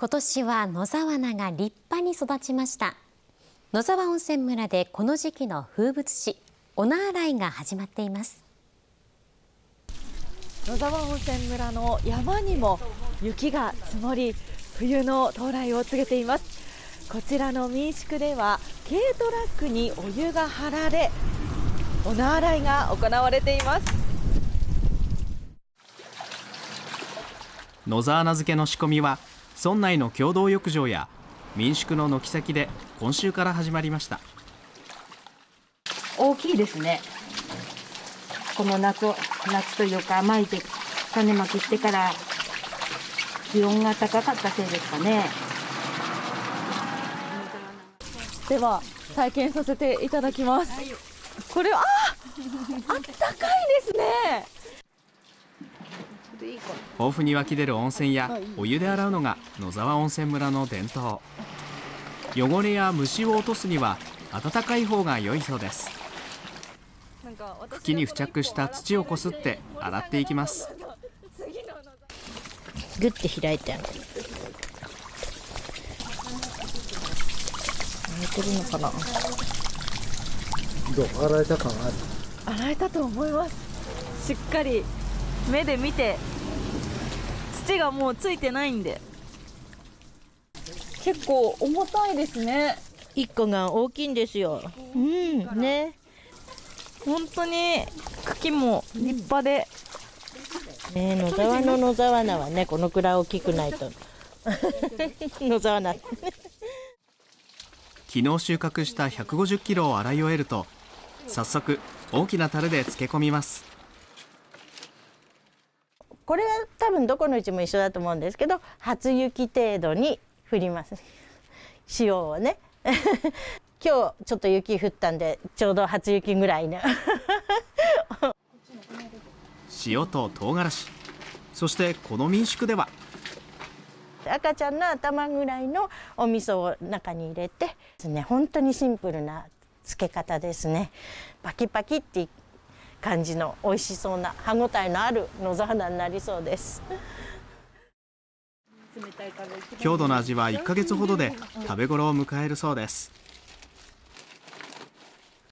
今年は野沢菜が立派に育ちました。野沢温泉村でこの時期の風物詩、お菜洗いが始まっています。野沢温泉村の山にも雪が積もり、冬の到来を告げています。こちらの民宿では軽トラックにお湯が張られ、お菜洗いが行われています。野沢菜漬けの仕込みは村内の共同浴場や民宿の軒先で今週から始まりました。大きいですね。この夏というか、まいて種まきしてから気温が高かったせいですかね。では体験させていただきます。これはあったかいですね。豊富に湧き出る温泉やお湯で洗うのが野沢温泉村の伝統。汚れや虫を落とすには暖かい方が良いそうです。茎に付着した土をこすって洗っていきます。ぐって開いて洗えてるのかな。どう洗えたかな。洗えたと思います。しっかり目で見て、土がもうついてないんで。結構重たいですね。一個が大きいんですよ。うんね。本当に茎も立派で。ね、野沢菜はね、このくらい大きくないと。野沢菜。昨日収穫した150キロを洗い終えると、早速大きな樽で漬け込みます。これは多分どこのうちも一緒だと思うんですけど、初雪程度に降ります。塩をね。今日ちょっと雪降ったんで、ちょうど初雪ぐらいの。塩と唐辛子、そしてこの民宿では。赤ちゃんの頭ぐらいのお味噌を中に入れてですね、本当にシンプルな漬け方ですね。パキパキって。感じの美味しそうな歯ごたえのある野沢菜になりそうです。郷土の味は1ヶ月ほどで食べ頃を迎えるそうです。